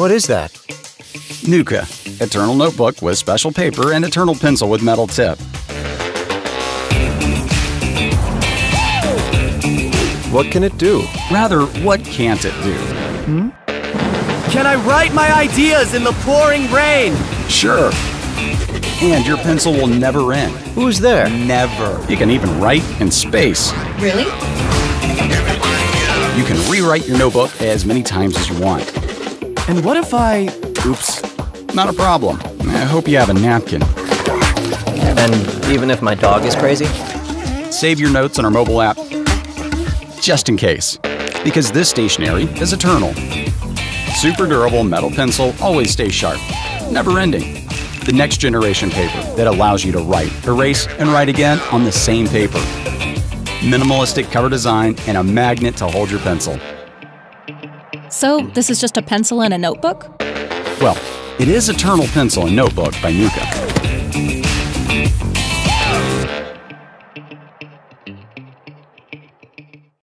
What is that? Nuka, Eternal Notebook with special paper and Eternal Pencil with metal tip. What can it do? Rather, what can't it do? Can I write my ideas in the pouring rain? Sure. And your pencil will never end. Who's there? Never. You can even write in space. Really? You can rewrite your notebook as many times as you want. And what if I... Oops. Not a problem. I hope you have a napkin. And even if my dog is crazy? Save your notes on our mobile app. Just in case. Because this stationery is eternal. Super durable metal pencil always stays sharp. Never ending. The next generation paper that allows you to write, erase, and write again on the same paper. Minimalistic cover design and a magnet to hold your pencil. So, this is just a pencil and a notebook? Well, it is Eternal Pencil and Notebook by Nuka.